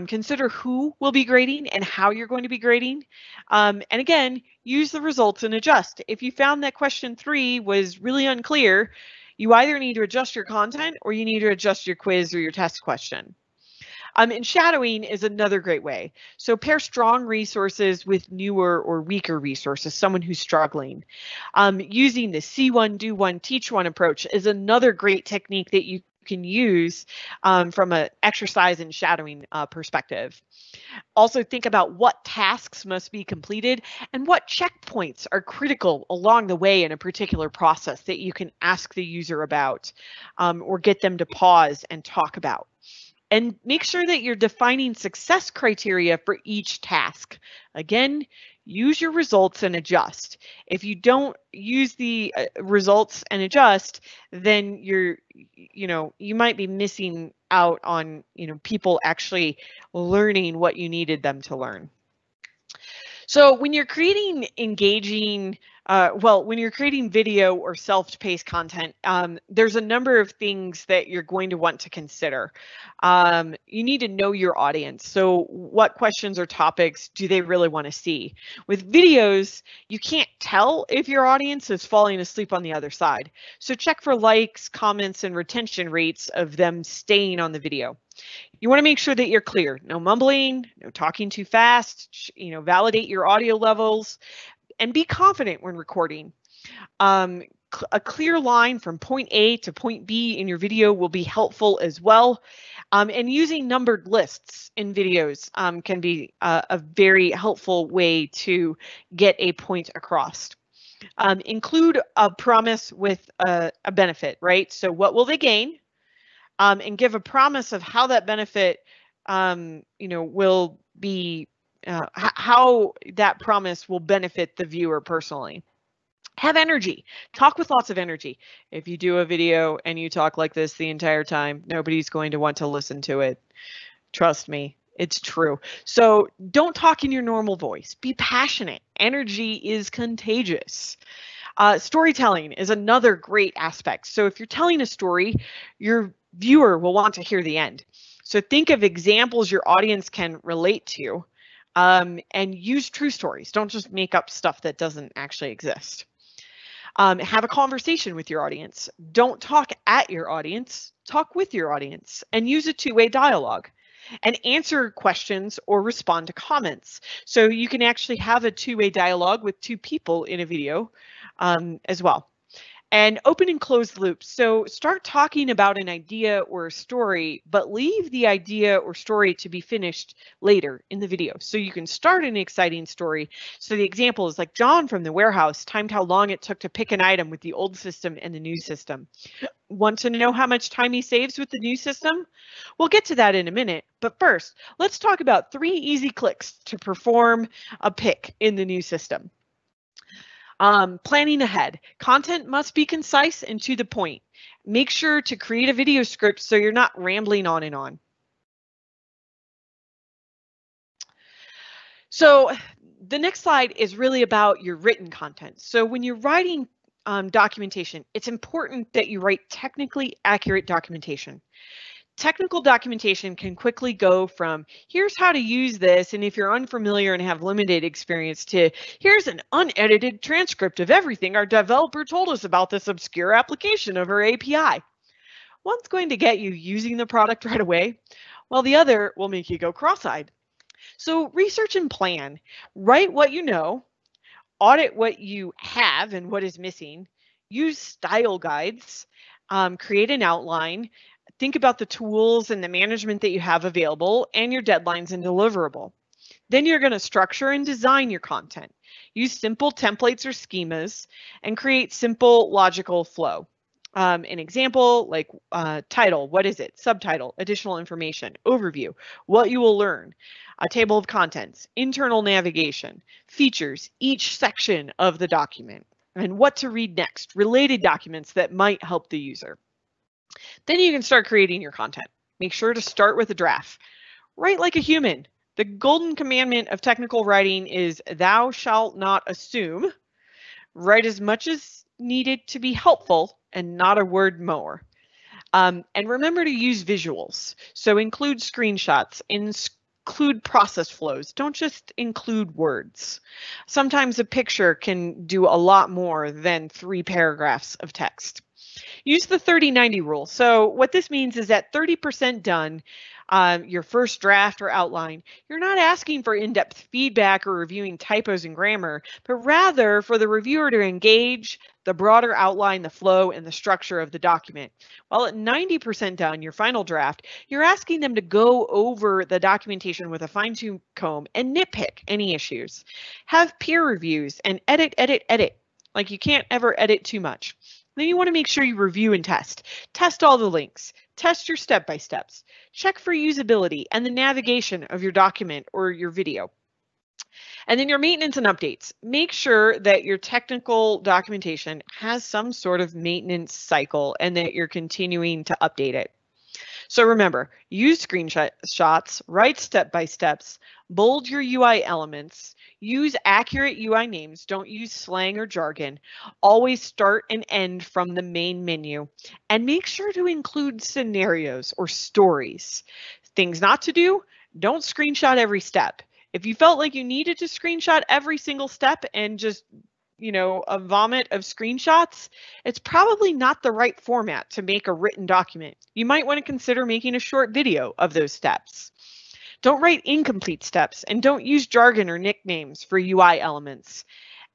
Consider who will be grading and how you're going to be grading. And again, use the results and adjust. If you found that question 3 was really unclear, you either need to adjust your content or you need to adjust your quiz or your test question. And shadowing is another great way. So pair strong resources with newer or weaker resources, someone who's struggling. Using the see one, do one, teach one approach is another great technique that you can use from an exercise and shadowing perspective. Also think about what tasks must be completed and what checkpoints are critical along the way in a particular process that you can ask the user about or get them to pause and talk about. And make sure that you're defining success criteria for each task. Again, use your results and adjust. If you don't use the results and adjust, then you're, you know, you might be missing out on, you know, people actually learning what you needed them to learn. So when you're creating engaging, when you're creating video or self-paced content, there's a number of things that you're going to want to consider. You need to know your audience. So what questions or topics do they really want to see? With videos, you can't tell if your audience is falling asleep on the other side. So check for likes, comments, and retention rates of them staying on the video. You want to make sure that you're clear, no mumbling, no talking too fast, you know, validate your audio levels and be confident when recording. A clear line from point A to point B in your video will be helpful as well. And using numbered lists in videos can be a very helpful way to get a point across. Include a promise with a benefit, right? So what will they gain? And give a promise of how that benefit, you know, will be, how that promise will benefit the viewer personally. Have energy. Talk with lots of energy. If you do a video and you talk like this the entire time, nobody's going to want to listen to it. Trust me, it's true. So don't talk in your normal voice. Be passionate. Energy is contagious. Storytelling is another great aspect. So if you're telling a story, your viewer will want to hear the end. So think of examples your audience can relate to and use true stories. Don't just make up stuff that doesn't actually exist. Have a conversation with your audience. Don't talk at your audience, talk with your audience and use a two-way dialogue. And answer questions or respond to comments. So you can actually have a two-way dialogue with two people in a video as well. And open and close loops. So start talking about an idea or a story, but leave the idea or story to be finished later in the video. So you can start an exciting story. So the example is like John from the warehouse timed how long it took to pick an item with the old system and the new system. Want to know how much time he saves with the new system? We'll get to that in a minute. But first, let's talk about 3 easy clicks to perform a pick in the new system. Planning ahead. Content must be concise and to the point. Make sure to create a video script so you're not rambling on and on. So the next slide is really about your written content. So when you're writing documentation, it's important that you write technically accurate documentation. Technical documentation can quickly go from here's how to use this, and if you're unfamiliar and have limited experience, to here's an unedited transcript of everything our developer told us about this obscure application of our API. One's going to get you using the product right away, while the other will make you go cross-eyed. So research and plan. Write what you know, audit what you have and what is missing, use style guides, create an outline, Think about the tools and the management that you have available and your deadlines and deliverable. Then you're going to structure and design your content. Use simple templates or schemas and create simple logical flow. An example like title, what is it? Subtitle, additional information, overview, what you will learn, a table of contents, internal navigation, features, each section of the document, and what to read next, related documents that might help the user. Then you can start creating your content. Make sure to start with a draft. Write like a human. The golden commandment of technical writing is thou shalt not assume. Write as much as needed to be helpful and not a word more. And remember to use visuals. So include screenshots, include process flows. Don't just include words. Sometimes a picture can do a lot more than 3 paragraphs of text. Use the 30-90 rule. So what this means is that 30% done, your first draft or outline, you're not asking for in-depth feedback or reviewing typos and grammar, but rather for the reviewer to engage the broader outline, the flow, and the structure of the document. While at 90% done, your final draft, you're asking them to go over the documentation with a fine-tooth comb and nitpick any issues. Have peer reviews and edit, edit, edit. Like you can't ever edit too much. Then you want to make sure you review and test. Test all the links. Test your step-by-steps. Check for usability and the navigation of your document or your video. And then your maintenance and updates. Make sure that your technical documentation has some sort of maintenance cycle and that you're continuing to update it. So remember, use screenshots, write step-by-steps, bold your UI elements, use accurate UI names, don't use slang or jargon, always start and end from the main menu, and make sure to include scenarios or stories. Things not to do, don't screenshot every step. If you felt like you needed to screenshot every single step and just, you know, a vomit of screenshots, it's probably not the right format to make a written document. You might want to consider making a short video of those steps. Don't write incomplete steps and don't use jargon or nicknames for UI elements.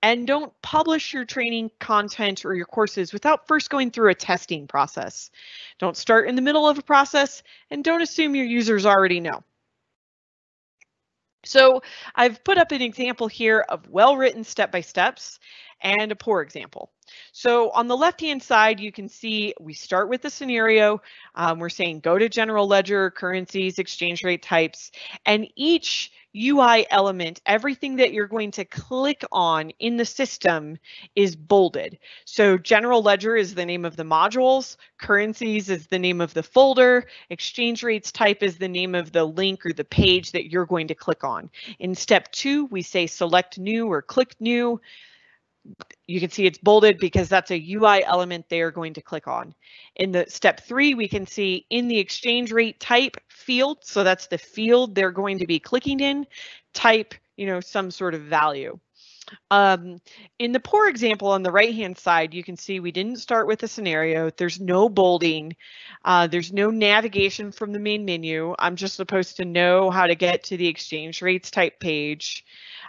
And don't publish your training content or your courses without first going through a testing process. Don't start in the middle of a process and don't assume your users already know. So I've put up an example here of well-written step-by-steps and a poor example. So on the left-hand side, you can see we start with the scenario. We're saying go to general ledger, currencies, exchange rate types, and each UI element, everything that you're going to click on in the system is bolded. So general ledger is the name of the modules, currencies is the name of the folder, exchange rates type is the name of the link or the page that you're going to click on. In step 2, we say select new or click new. You can see it's bolded because that's a UI element they are going to click on. In the step 3, we can see in the exchange rate type field, so that's the field they're going to be clicking in, type, you know, some sort of value. In the poor example on the right-hand side, you can see we didn't start with a scenario. There's no bolding. There's no navigation from the main menu. I'm just supposed to know how to get to the exchange rates type page.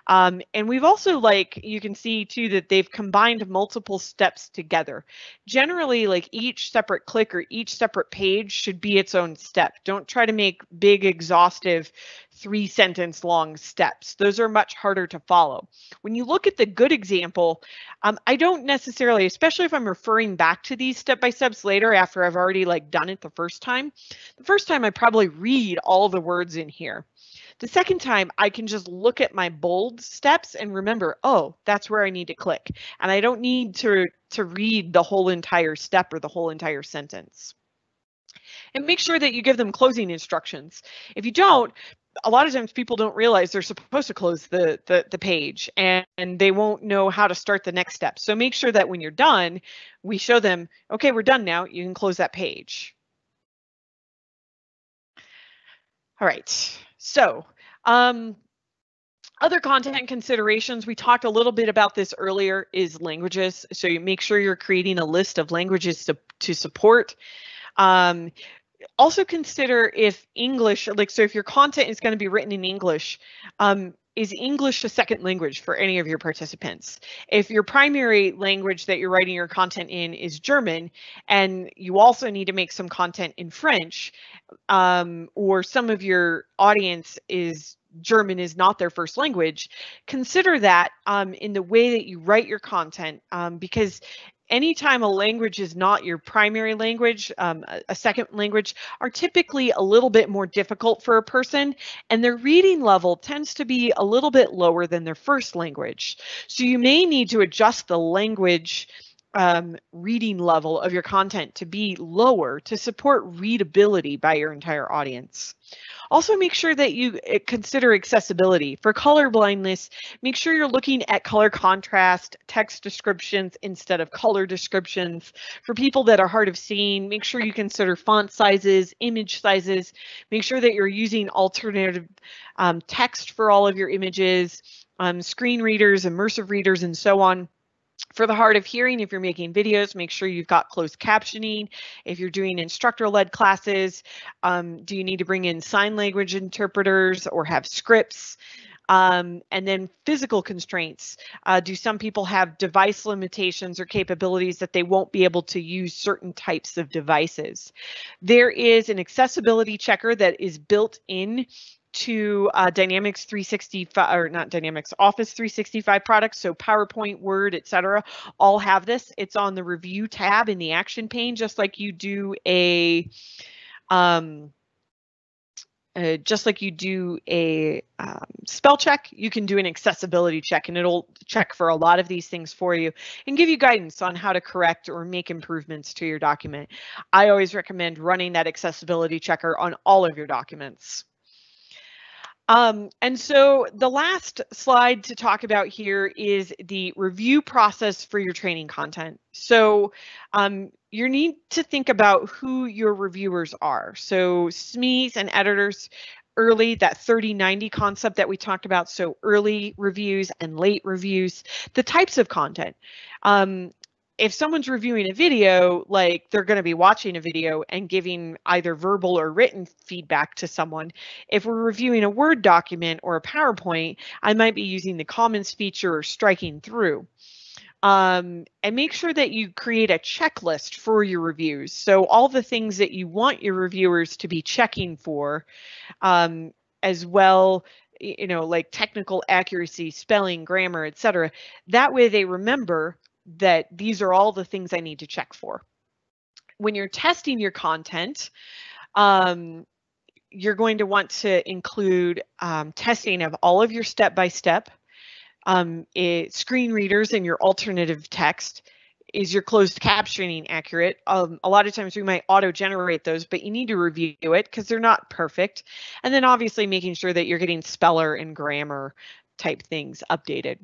And we've also, like, you can see too that they've combined multiple steps together. Generally, like, each separate click or each separate page should be its own step. Don't try to make big, exhaustive, 3-sentence long steps. Those are much harder to follow. When you look at the good example, I don't necessarily, especially if I'm referring back to these step-by-steps later after I've already, like, done it the first time. The first time I probably read all the words in here. The second time, I can just look at my bold steps and remember, oh, that's where I need to click. And I don't need to read the whole entire step or the whole entire sentence. And make sure that you give them closing instructions. If you don't, a lot of times people don't realize they're supposed to close the page and they won't know how to start the next step. So make sure that when you're done, we show them, okay, we're done now, you can close that page. All right. So other content considerations, we talked a little bit about this earlier, is languages. So you make sure you're creating a list of languages to support. Also consider if English, like, so if your content is going to be written in English, Is English a second language for any of your participants? If your primary language that you're writing your content in is German, and you also need to make some content in French, or some of your audience is German is not their first language, consider that in the way that you write your content, because anytime a language is not your primary language, a second language are typically a little bit more difficult for a person, and their reading level tends to be a little bit lower than their first language. So you may need to adjust the language reading level of your content to be lower to support readability by your entire audience. Also, make sure that you consider accessibility. For colorblindness, make sure you're looking at color contrast, text descriptions instead of color descriptions. For people that are hard of seeing, make sure you consider font sizes, image sizes. Make sure that you're using alternative text for all of your images, screen readers, immersive readers, and so on. For the hard of hearing, if you're making videos, make sure you've got closed captioning. If you're doing instructor-led classes, do you need to bring in sign language interpreters or have scripts? And then physical constraints. Do some people have device limitations or capabilities that they won't be able to use certain types of devices? There is an accessibility checker that is built in to Dynamics 365, or not Dynamics, Office 365 products, so PowerPoint, Word, etc. all have this. It's on the review tab in the action pane, just like you do a spell check. You can do an accessibility check, and it'll check for a lot of these things for you and give you guidance on how to correct or make improvements to your document. I always recommend running that accessibility checker on all of your documents. And so the last slide to talk about here is the review process for your training content. So you need to think about who your reviewers are. So SMEs and editors early, that 30-90 concept that we talked about. So early reviews and late reviews, the types of content. If someone's reviewing a video, like they're going to be watching a video and giving either verbal or written feedback to someone. If we're reviewing a Word document or a PowerPoint, I might be using the comments feature or striking through. And make sure that you create a checklist for your reviews. So all the things that you want your reviewers to be checking for, as well, you know, like technical accuracy, spelling, grammar, etc. That way they remember that these are all the things I need to check for. When you're testing your content, you're going to want to include testing of all of your step-by-step, screen readers and your alternative text. Is your closed captioning accurate? A lot of times we might auto-generate those, but you need to review it because they're not perfect. And then obviously making sure that you're getting speller and grammar type things updated.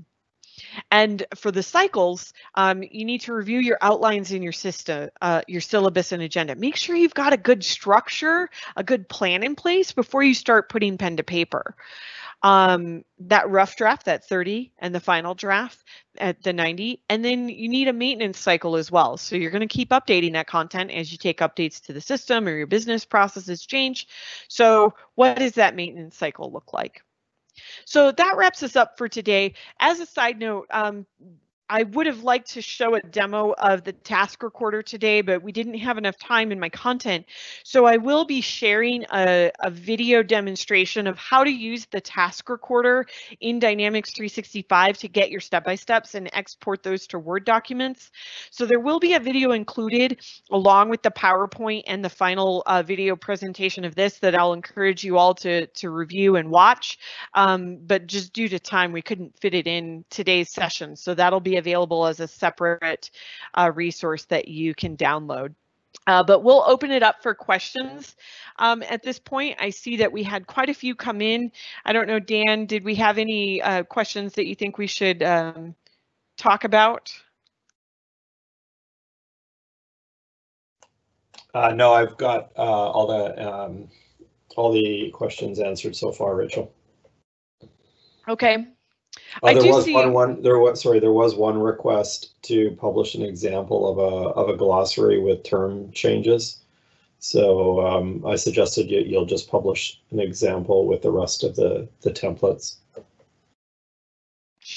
And for the cycles, you need to review your outlines in your system, your syllabus and agenda. Make sure you've got a good structure, a good plan in place before you start putting pen to paper. That rough draft, that 30, and the final draft at the 90. And then you need a maintenance cycle as well. So you're going to keep updating that content as you take updates to the system or your business processes change. So what does that maintenance cycle look like? So that wraps us up for today. As a side note, I would have liked to show a demo of the task recorder today, but we didn't have enough time in my content. So I will be sharing a video demonstration of how to use the task recorder in Dynamics 365 to get your step-by-steps and export those to Word documents. So there will be a video included along with the PowerPoint and the final video presentation of this that I'll encourage you all to review and watch. But just due to time, we couldn't fit it in today's session. So that'll be available as a separate resource that you can download. But we'll open it up for questions. At this point, I see that we had quite a few come in. I don't know, Dan, did we have any questions that you think we should talk about? No, I've got all the questions answered so far, Rachel. Okay. There was one request to publish an example of a glossary with term changes. So I suggested you'll just publish an example with the rest of the templates.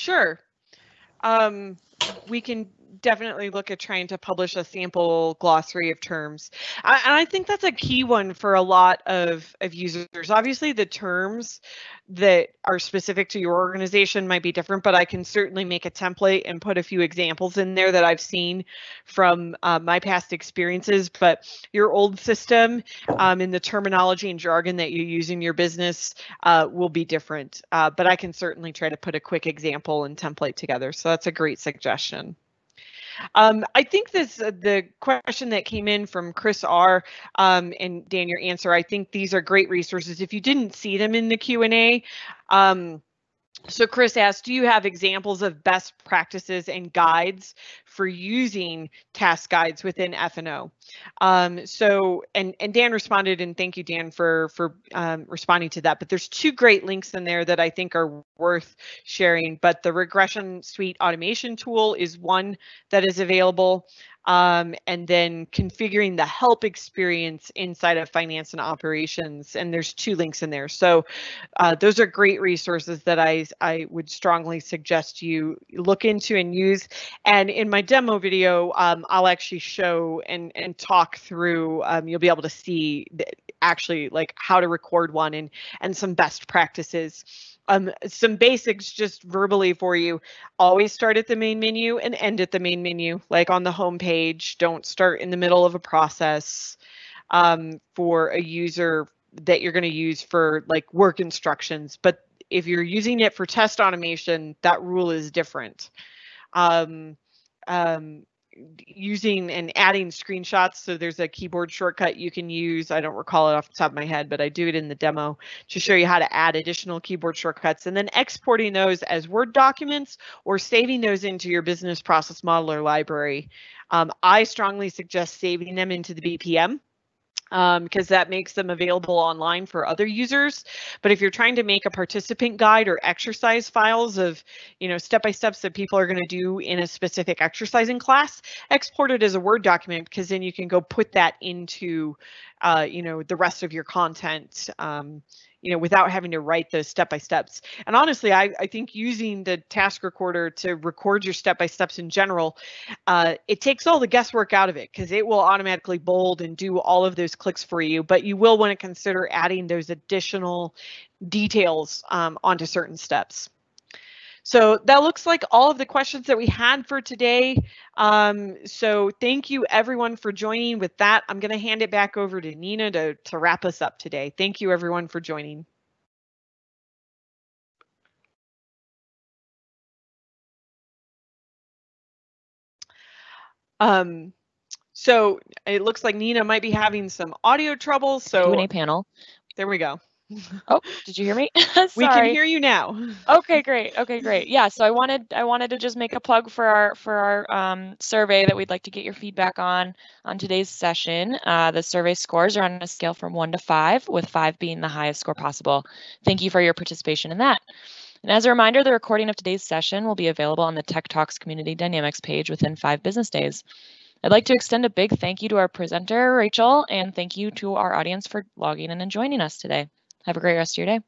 Sure. We can definitely look at trying to publish a sample glossary of terms. And I think that's a key one for a lot of users. Obviously, the terms that are specific to your organization might be different, but I can certainly make a template and put a few examples in there that I've seen from my past experiences. But your old system and the terminology and jargon that you use in your business will be different. But I can certainly try to put a quick example and template together. So that's a great suggestion. I think this the question that came in from Chris R. And Dan, your answer, I think these are great resources if you didn't see them in the Q&A. So Chris asked, do you have examples of best practices and guides for using task guides within F&O? And Dan responded, and thank you, Dan, for responding to that. But there's two great links in there that I think are worth sharing. But the Regression Suite Automation Tool is one that is available. And then configuring the help experience inside of Finance and Operations, and there's two links in there. So those are great resources that I would strongly suggest you look into and use. And in my demo video, I'll actually show and talk through, you'll be able to see actually like how to record one and some best practices. Some basics just verbally for you. Always start at the main menu and end at the main menu, like on the home page. Don't start in the middle of a process for a user that you're going to use for like work instructions. But if you're using it for test automation, that rule is different. Using and adding screenshots. So there's a keyboard shortcut you can use. I don't recall it off the top of my head, but I do it in the demo to show you how to add additional keyboard shortcuts, and then exporting those as Word documents or saving those into your Business Process Modeler library. I strongly suggest saving them into the BPM because that makes them available online for other users. But if you're trying to make a participant guide or exercise files of, you know, step-by-steps that people are going to do in a specific exercising class, export it as a Word document because then you can go put that into, you know, the rest of your content, you know, without having to write those step-by-steps. And honestly, I think using the task recorder to record your step-by-steps in general, it takes all the guesswork out of it because it will automatically bold and do all of those clicks for you, but you will want to consider adding those additional details onto certain steps. So that looks like all of the questions that we had for today. So thank you everyone for joining. With that, I'm going to hand it back over to Nina to wrap us up today. Thank you everyone for joining. So it looks like Nina might be having some audio trouble. So Q&A panel. There we go. Oh, did you hear me? Sorry. We can hear you now. Okay, great. Okay, great. Yeah, so I wanted to just make a plug for our survey that we'd like to get your feedback on today's session. The survey scores are on a scale from 1 to 5, with 5 being the highest score possible. Thank you for your participation in that. And as a reminder, the recording of today's session will be available on the Tech Talks Community Dynamics page within 5 business days. I'd like to extend a big thank you to our presenter, Rachel, and thank you to our audience for logging in and joining us today. Have a great rest of your day.